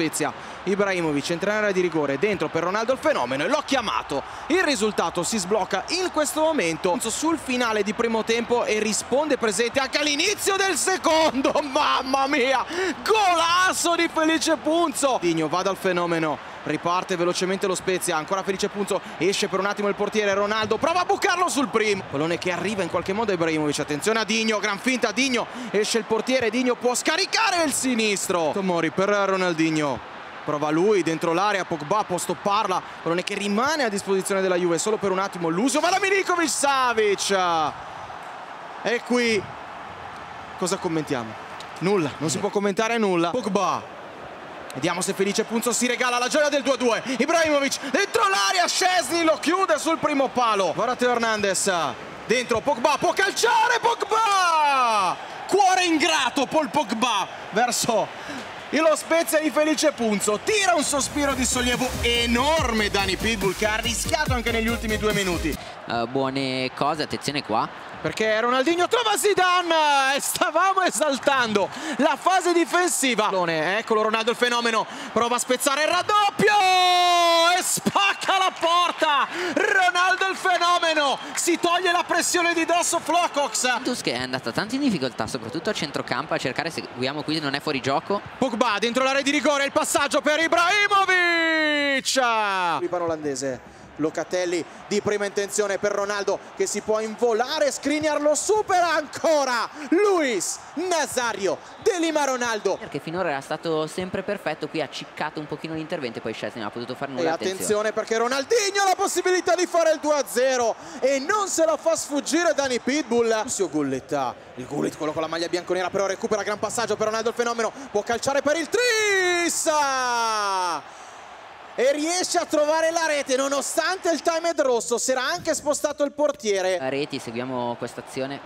Spezia. Ibrahimovic, entra in area di rigore, dentro per Ronaldo il fenomeno e l'ho chiamato. Il risultato si sblocca in questo momento sul finale di primo tempo e risponde presente anche all'inizio del secondo. Mamma mia, golasso di Felice Punzo. Digno va dal fenomeno, riparte velocemente lo Spezia, ancora Felice Punzo, esce per un attimo il portiere, Ronaldo prova a bucarlo sul primo, pallone che arriva in qualche modo a Ibrahimovic, attenzione a Digno, gran finta Digno, esce il portiere, Digno può scaricare il sinistro, Tomori per Ronaldinho, prova lui dentro l'area, Pogba può stopparla, pallone che rimane a disposizione della Juve solo per un attimo, l'uso va da Milikovic, Savic, e qui cosa commentiamo? Nulla, non si può commentare nulla. Pogba, vediamo se Felice Punzo si regala la gioia del 2-2. Ibrahimovic dentro l'area, Szczesny lo chiude sul primo palo. Guarda Theo Hernández, dentro Pogba, può calciare Pogba! Cuore ingrato Paul Pogba verso lo Spezia di Felice Punzo. Tira un sospiro di sollievo enorme Dani Pitbull, che ha rischiato anche negli ultimi 2 minuti. Buone cose, attenzione qua, perché Ronaldinho trova Zidane e stavamo esaltando la fase difensiva. Eccolo Ronaldo il fenomeno, prova a spezzare il raddoppio e spacca la porta. Ronaldo il fenomeno si toglie la pressione di dosso Flocox, che è andata tanto in difficoltà soprattutto a centrocampo a cercare, seguiamo qui, non è fuori gioco. Pogba dentro l'area di rigore, il passaggio per Ibrahimovic, riparo olandese. Locatelli di prima intenzione per Ronaldo che si può involare, Skriniar lo supera ancora, Luis Nazario De Lima Ronaldo, perché finora era stato sempre perfetto, qui ha ciccato un pochino l'intervento e poi Szczesny non ha potuto fare nulla. E attenzione perché Ronaldinho ha la possibilità di fare il 2-0 e non se la fa sfuggire Dani Pitbull. Gullit, il Gullit quello con la maglia bianconera però recupera, gran passaggio per Ronaldo il fenomeno, può calciare per il tris e riesce a trovare la rete nonostante il timer rosso, si era anche spostato il portiere. La reti, seguiamo questa azione.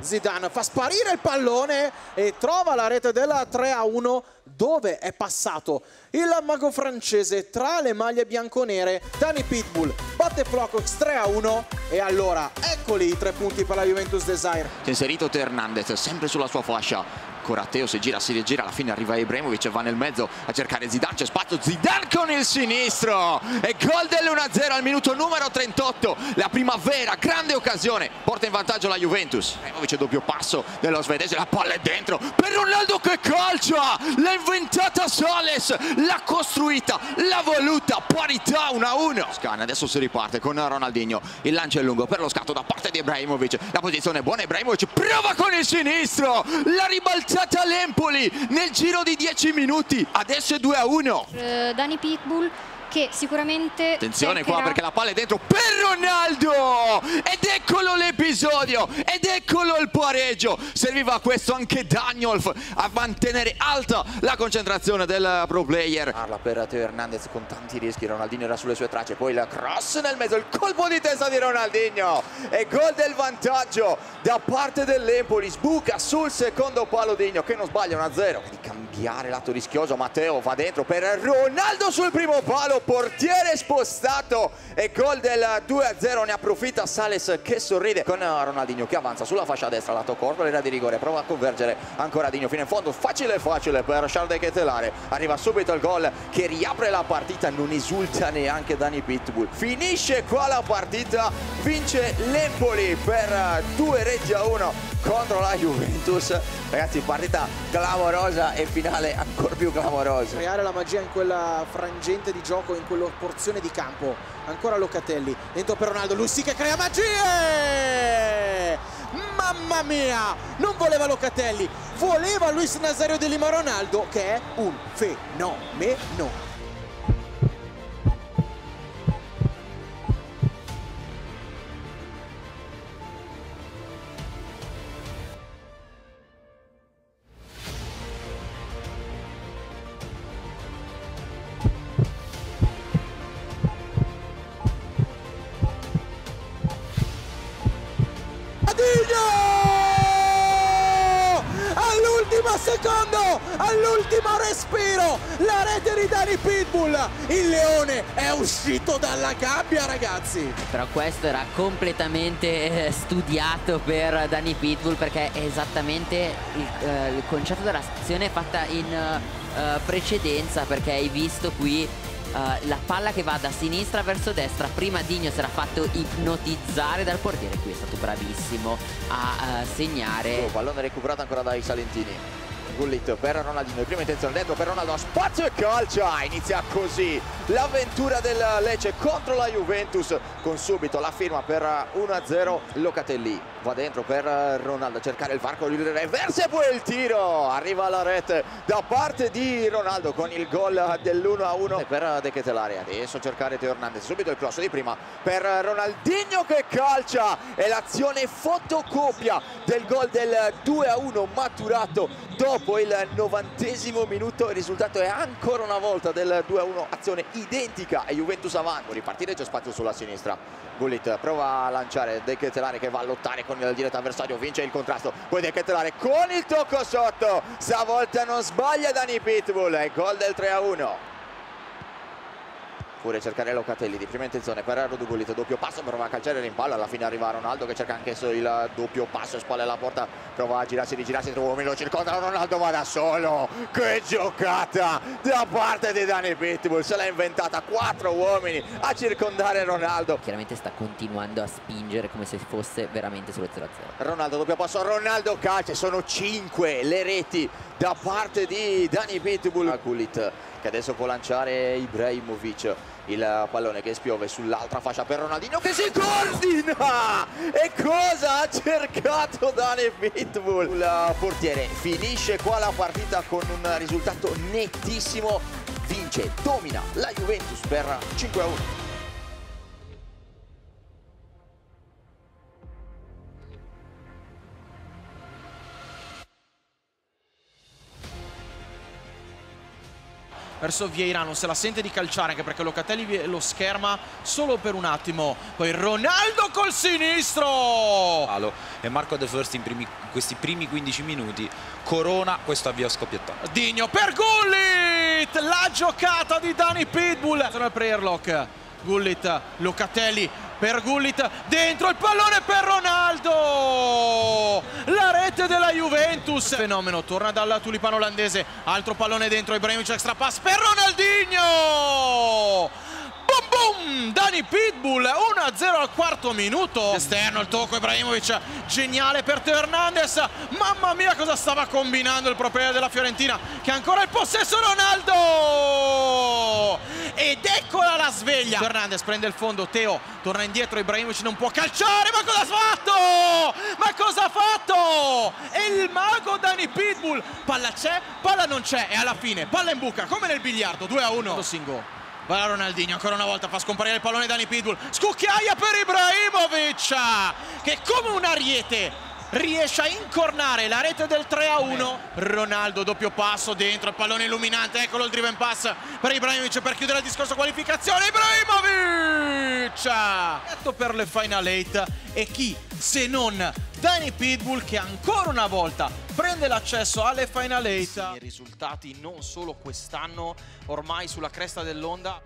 Zidane fa sparire il pallone e trova la rete della 3-1, dove è passato il mago francese tra le maglie bianconere. Dani Pitbull batte Flocox 3-1 e allora eccoli i 3 punti per la Juventus Desire. Si è inserito Theo Hernández sempre sulla sua fascia. Coratteo si gira, alla fine arriva Ibrahimovic e va nel mezzo a cercare Zidane, c'è spazio, Zidane con il sinistro e gol dell'1-0 al minuto numero 38, la prima vera grande occasione, porta in vantaggio la Juventus. Ibrahimovic, doppio passo dello svedese, la palla è dentro per Ronaldo che calcia, l'ha inventata Soles, l'ha costruita, l'ha voluta, parità 1-1. Scan, adesso si riparte con Ronaldinho, il lancio è lungo per lo scatto da parte di Ibrahimovic, la posizione è buona, Ibrahimovic prova con il sinistro, la ribaltata l'Empoli nel giro di 10 minuti, adesso è 2-1. Dani Pitbull che sicuramente attenzione qua perché la palla è dentro per Ronaldo ed eccolo l'episodio ed eccolo il pareggio. Serviva a questo anche Daniolf a mantenere alta la concentrazione del pro player. Parla per Theo Hernández con tanti rischi, Ronaldinho era sulle sue tracce, poi la cross nel mezzo, il colpo di testa di Ronaldinho e gol del vantaggio da parte dell'Empoli, sbuca sul secondo palo Digno che non sbaglia 1-0. Di cambiare lato rischioso, Matteo va dentro per Ronaldo sul primo palo, portiere spostato e gol del 2-0, ne approfitta Sales che sorride con Ronaldinho che avanza sulla fascia destra, lato corto, l'era di rigore, prova a convergere ancora Digno fino in fondo, facile per De Ketelaere, arriva subito il gol che riapre la partita, non esulta neanche Dani Pitbull, finisce qua la partita, vince l'Empoli per 2-1 contro la Juventus. Ragazzi, partita clamorosa e finale ancora più clamorosa. Creare la magia in quella frangente di gioco, in quella porzione di campo. Ancora Locatelli, dentro per Ronaldo, lui sì che crea magie! Mamma mia! Non voleva Locatelli, voleva Luis Nazario De Lima Ronaldo, che è un fenomeno. Secondo, all'ultimo respiro, la rete di Dani Pitbull, il leone è uscito dalla gabbia, ragazzi. Però questo era completamente studiato per Dani Pitbull, perché è esattamente il concetto della stazione fatta in precedenza, perché hai visto qui la palla che va da sinistra verso destra. Prima Digno si era fatto ipnotizzare dal portiere, qui è stato bravissimo a segnare. Pallone recuperato ancora dai salentini. Gullit per Ronaldinho, prima intenzione dentro per Ronaldo, spazio e calcia. Inizia così l'avventura del Lecce contro la Juventus, con subito la firma per 1-0. Locatelli va dentro per Ronaldo a cercare il varco, il reverse e poi il tiro, arriva la rete da parte di Ronaldo con il gol dell'1-1 per De Ketelaere. Adesso cercare Theo Hernández, subito il cross di prima per Ronaldinho che calcia, e l'azione fotocopia del gol del 2-1 maturato dopo il 90° minuto. Il risultato è ancora una volta del 2-1, azione identica e Juventus avanti. Ripartire, c'è spazio sulla sinistra. Gullit prova a lanciare De Ketelaere che va a lottare con il diretto avversario, vince il contrasto, poi De Ketelaere con il tocco sotto, stavolta non sbaglia Dani Pitbull, è gol del 3-1. Pure cercare Locatelli di prima intenzione per Rodolfo Gullit, doppio passo, prova a calciare, rimpallo, alla fine arriva Ronaldo che cerca anch'esso il doppio passo, spalle alla porta, prova a girarsi, rigirarsi, trova uomini, lo circonda, Ronaldo va da solo, che giocata da parte di Dani Pitbull, se l'ha inventata, 4 uomini a circondare Ronaldo. Chiaramente sta continuando a spingere come se fosse veramente sullo 0-0. Ronaldo doppio passo, Ronaldo calcia, sono 5 le reti da parte di Dani Pitbull. A Gullit che adesso può lanciare Ibrahimovic, il pallone che spiove sull'altra fascia per Ronaldinho che si coordina, e cosa ha cercato Dani Pitbull? Il portiere. Finisce qua la partita con un risultato nettissimo, vince, domina la Juventus per 5-1. Verso Vieira, non se la sente di calciare, anche perché Locatelli lo scherma solo per un attimo. Poi Ronaldo col sinistro! E Marco De First in questi primi 15 minuti corona questo avvio scoppiettato. Digno per Gullit! La giocata di Dani Pitbull! Sono al pre-airlock. Gullit, Locatelli per Gullit, dentro il pallone per Ronaldo! La rete della Juventus! Fenomeno, torna dalla tulipano olandese, altro pallone dentro, Ibrahimovic extra pass per Ronaldinho! Boom boom! Dani Pitbull 1-0 al 4° minuto. Esterno il tocco, Ibrahimovic geniale per Theo Hernández. Mamma mia cosa stava combinando il proprietario della Fiorentina, che ancora il possesso Ronaldo! Ed eccola la sveglia. Hernández prende il fondo, Theo torna indietro, Ibrahimovic non può calciare, ma cosa ha fatto? Ma cosa ha fatto? E il mago Dani Pitbull, palla c'è, palla non c'è e alla fine palla in buca come nel biliardo, 2-1. Singo. Va Ronaldinho, ancora una volta fa scomparire il pallone Dani Pitbull, scucchiaia per Ibrahimovic che come un ariete riesce a incornare la rete del 3-1. Ronaldo doppio passo dentro, il pallone illuminante, eccolo il driven pass per Ibrahimovic per chiudere il discorso qualificazione. Ibrahimovic per le Final 8, e chi se non Dani Pitbull che ancora una volta prende l'accesso alle Final 8. Sì, i risultati non solo quest'anno, ormai sulla cresta dell'onda.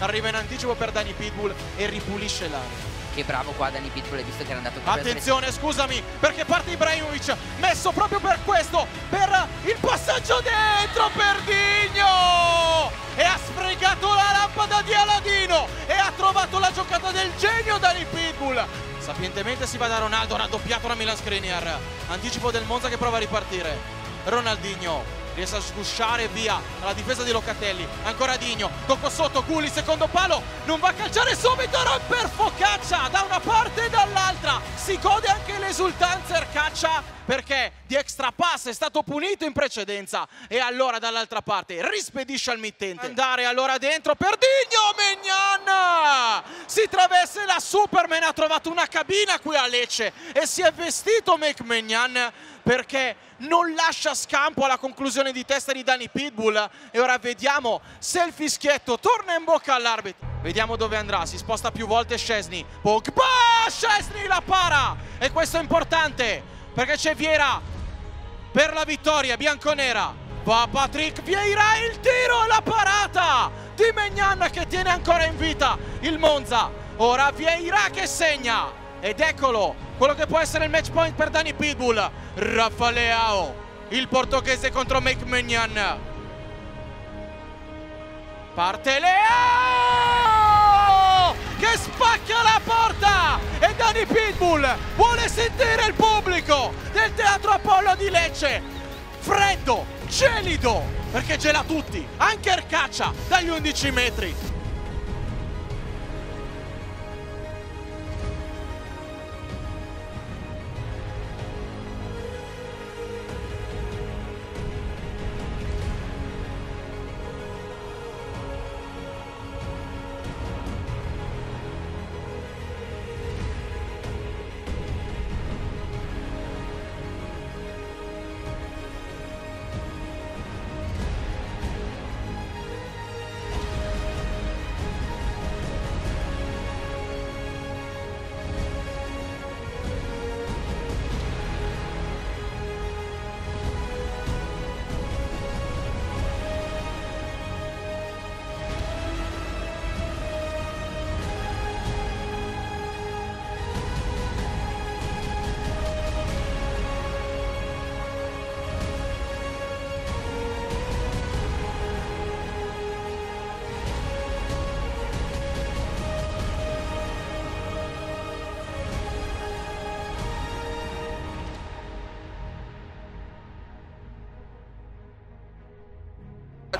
Arriva in anticipo per Dani Pitbull e ripulisce l'area. Che bravo qua Dani Pitbull, visto che era andato con attenzione, scusami, perché parte Ibrahimovic, messo proprio per questo, per il passaggio dentro per Digno, e ha sfregato la lampada giocata del genio Dani Pitbull. Sapientemente si va da Ronaldo, raddoppiato da Milan Skriniar. Anticipo del Monza che prova a ripartire. Ronaldinho riesce a sgusciare via alla difesa di Locatelli. Ancora Digno, tocco sotto, Gullit, secondo palo. Non va a calciare subito, romper Caccia da una parte e dall'altra. Si gode anche l'esultanza Caccia, perché di extra pass è stato punito in precedenza. E allora dall'altra parte rispedisce al mittente. Andare allora dentro per Digno, Maignan! Si travesse la Superman, ha trovato una cabina qui a Lecce e si è vestito Maignan, perché non lascia scampo alla conclusione di testa di Dani Pitbull. E ora vediamo se il fischietto torna in bocca all'arbitro. Vediamo dove andrà, si sposta più volte Szczesny. Pogba! Szczesny la para! E questo è importante, perché c'è Vieira per la vittoria bianconera. Va Patrick Vieira, il tiro e la parata di Maignan che tiene ancora in vita il Monza. Ora Vieira che segna. Ed eccolo, quello che può essere il match point per Dani Pitbull. Rafa Leao, il portoghese contro Maignan. Parte Leao! Che spacca la porta! E Dani Pitbull vuole sentire il pubblico del Teatro Apollo di Lecce. Freddo, gelido, perché gela tutti, anche il Caccia dagli 11 metri.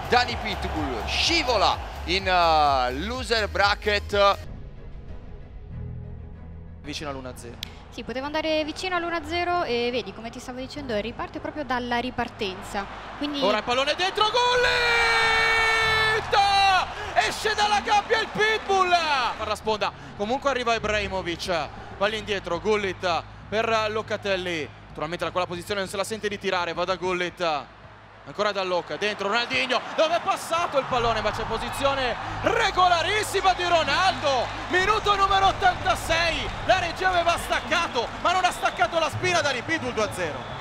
Dani Pitbull scivola in loser bracket. Vicino all'1-0. Sì, poteva andare vicino all'1-0 e vedi, come ti stavo dicendo, riparte proprio dalla ripartenza. Quindi... Ora il pallone dentro, Gullit! Esce dalla gabbia il Pitbull! Per la sponda, comunque arriva Ibrahimovic, va lì indietro, Gullit per Locatelli. Naturalmente da quella posizione non se la sente di tirare, va da Gullit. Ancora da Locatelli, dentro Ronaldinho, dove è passato il pallone, ma c'è posizione regolarissima di Ronaldo. Minuto numero 86, la regia aveva staccato, ma non ha staccato la spina da Pitbull. 2-0.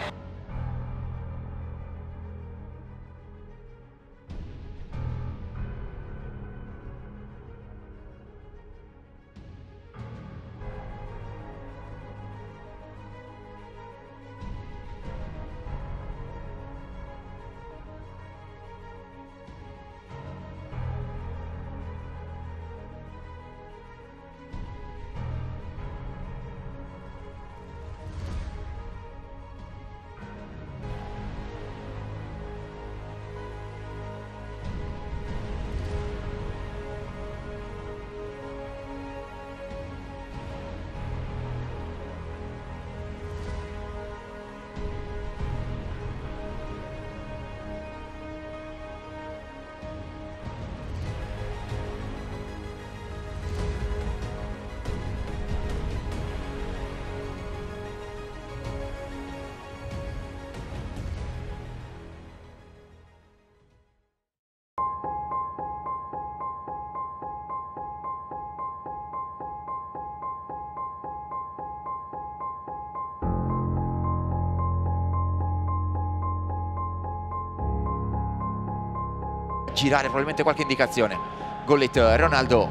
Girare probabilmente qualche indicazione. Gullit, Ronaldo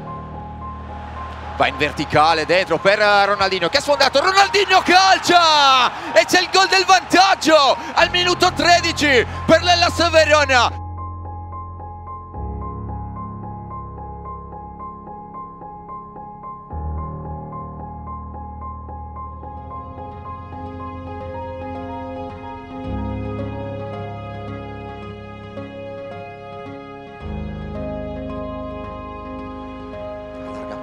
va in verticale dentro per Ronaldinho, che ha sfondato. Ronaldinho calcia e c'è il gol del vantaggio al minuto 13 per la Soverona.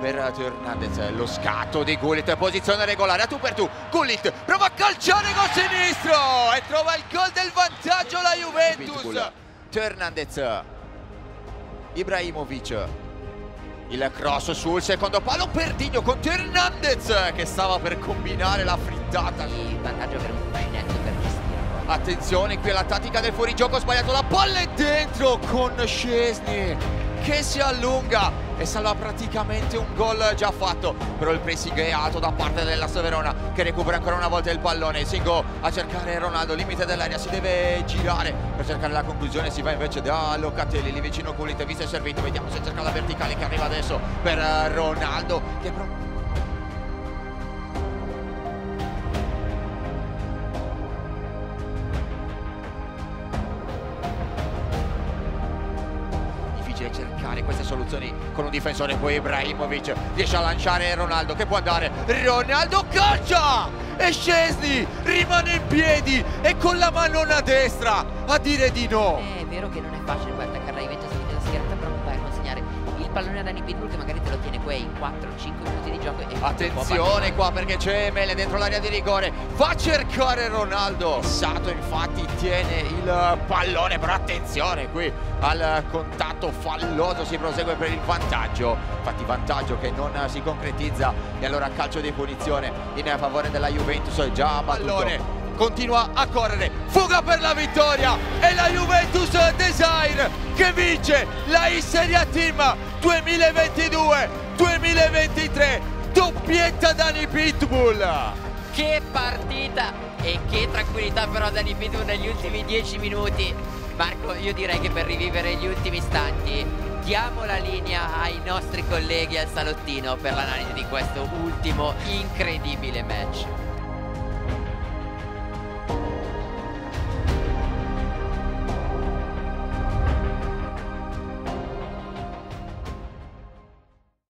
per Theo Hernández, lo scatto di Gullit, posizione regolare a tu per tu, Gullit prova a calciare col sinistro e trova il gol del vantaggio la Juventus. Theo Hernández, Ibrahimovic, il cross sul secondo palo per Digno con Theo Hernández che stava per combinare la frittata. Il vantaggio per un painetto per Cristiano. Attenzione, qui è la tattica del fuorigioco, sbagliato, la palla è dentro con Szczesny che si allunga e salva praticamente un gol già fatto. Però il pressing è alto da parte della Soverona che recupera ancora una volta il pallone. Singo a cercare Ronaldo, limite dell'area, si deve girare per cercare la conclusione, si va invece da Locatelli, lì vicino Gullit, visto e servito, vediamo se cerca la verticale che arriva adesso per Ronaldo che cercare queste soluzioni con un difensore, poi Ibrahimovic riesce a lanciare Ronaldo che può andare, Ronaldo calcia e Szczesny rimane in piedi e con la manona destra a dire di no. È vero che non è facile guarda attaccare la Juventus in schierata, però non vai a consegnare il pallone a Dani Pitbull che magari te lo tiene quei 4-5 minuti di gioco. E attenzione qua perché c'è Mele dentro l'area di rigore, va a cercare Ronaldo, Sato infatti tiene il pallone, però attenzione qui al contatto falloso, si prosegue per il vantaggio, infatti vantaggio che non si concretizza e allora calcio di punizione in favore della Juventus. È già pallone, continua a correre, fuga per la vittoria e la Juventus Desire che vince la Serie A Team 2022-2023, doppietta Dani Pitbull. Che partita e che tranquillità però Dani Pitbull negli ultimi 10 minuti. Marco, io direi che per rivivere gli ultimi istanti diamo la linea ai nostri colleghi al salottino per l'analisi di questo ultimo incredibile match.